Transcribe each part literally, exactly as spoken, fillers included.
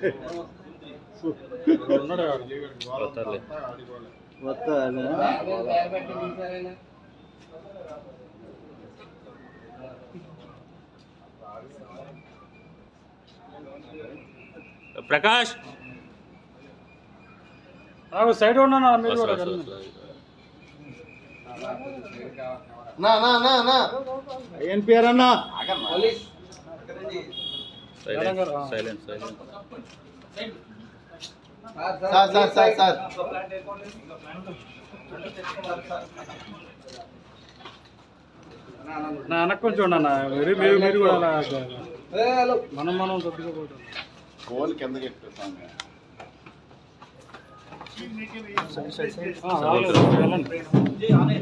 प्रकाश sad होना ना ना ना ना ना एनपीआर ना पुलिस साइलेंट साइलेंट साइलेंट साथ साथ साथ साथ ना ना कुछ होना ना मेरे मेरे मेरे को ना ए हेलो मन मन सब को गोल के अंदर एक सांग है सही सही सही हां ये आने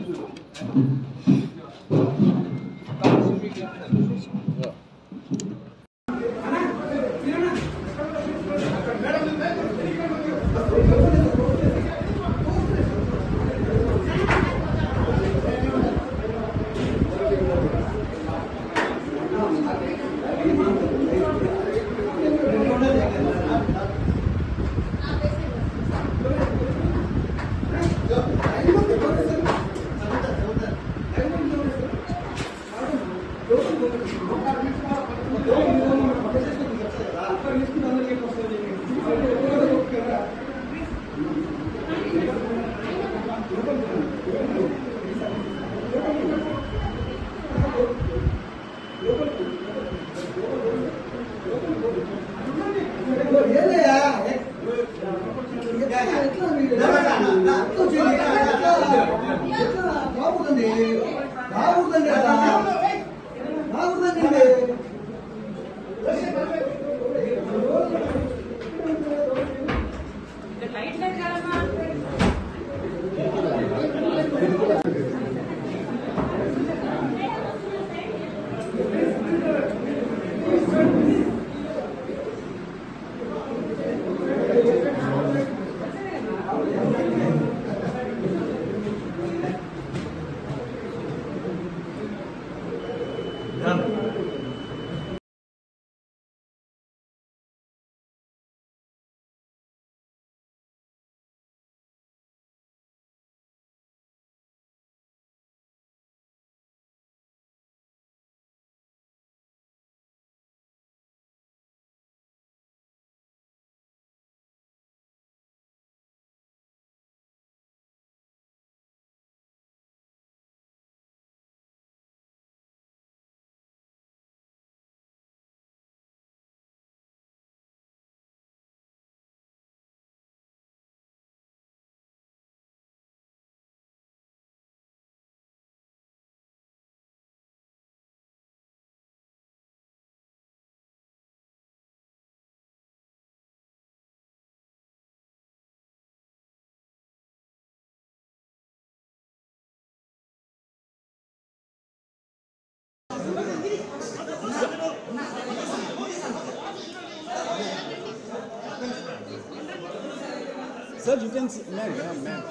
Sir, you can see, ma'am, ma'am, ma'am.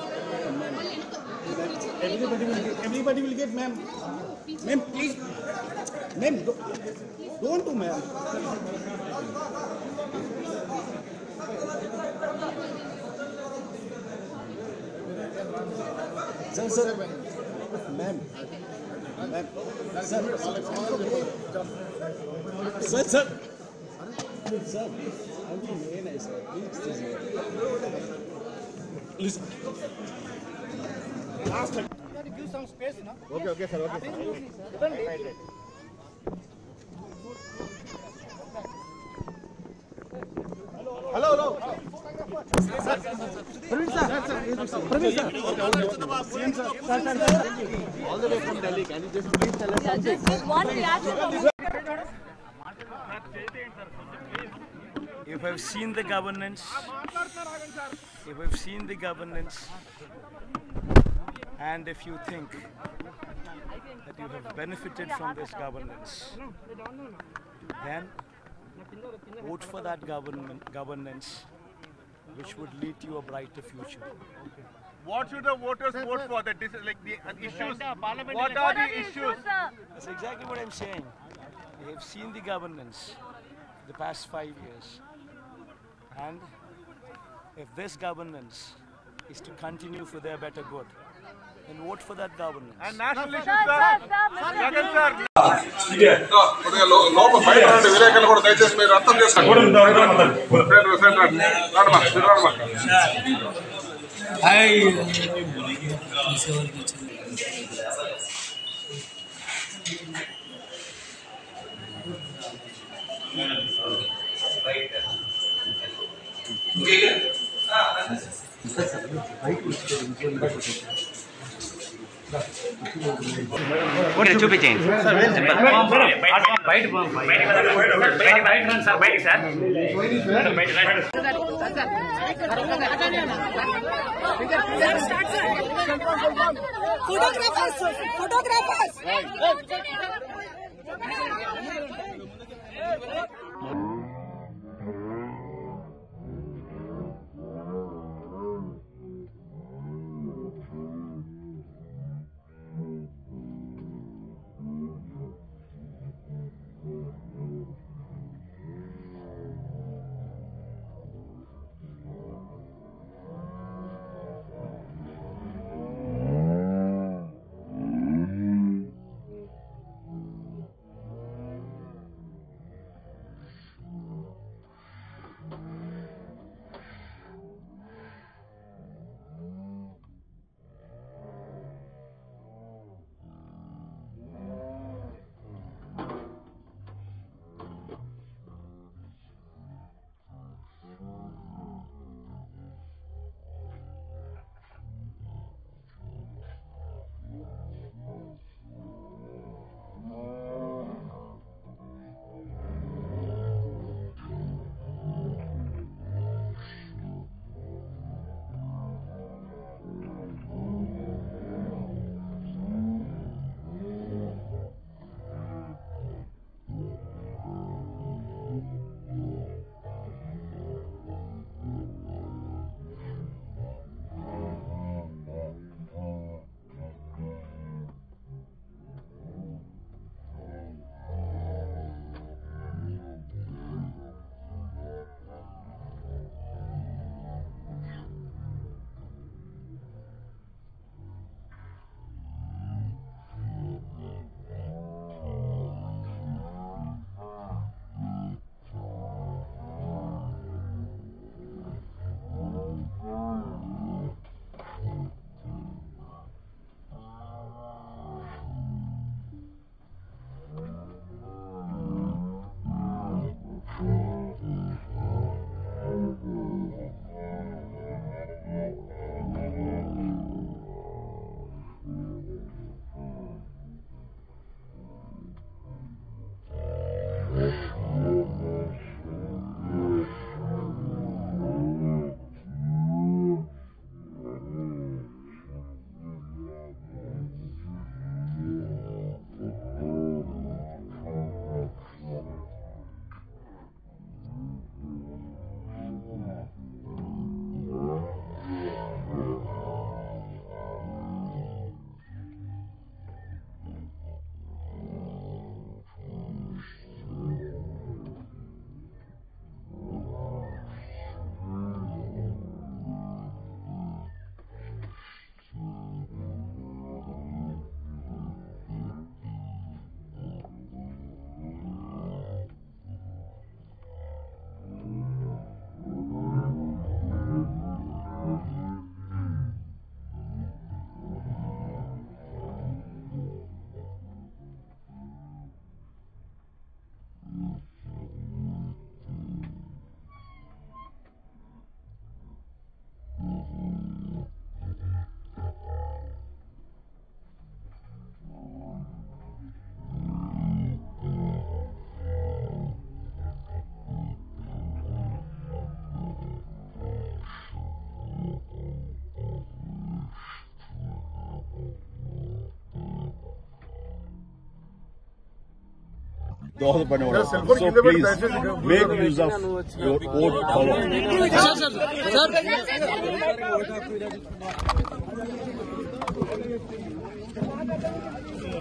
Everybody will get, everybody will get, ma'am. Ma'am, please, ma'am, don't, don't do, ma'am. Sir, sir, ma'am, ma'am, sir, sir, sir, sir. I'm from A N I, sir. Please, please. Listen. Last time. You got to give some space, no? Okay, okay, sir. Okay. Sir. Hello, hello. Sir, sir, sir. Praveen sir. Praveen sir. Praveen sir. All the way from Delhi. Can you just please tell us something? Just one reaction. If I've seen the governance, if I've seen the governance, and if you think that you have benefited from this governance, then vote for that government governance, which would lead to a brighter future. What should the voters vote for? That this is like the issues. What are the issues? That's exactly what I'm saying. They have seen the governance the past five years. And if this governance is to continue for their better good, then vote for that governance. And national issues, sir. What is stupid change? Sir, bite bomb. Bite run, sir. Bite, sir. Photographers, photographers. So please make use of your own power. Sir, sir, sir.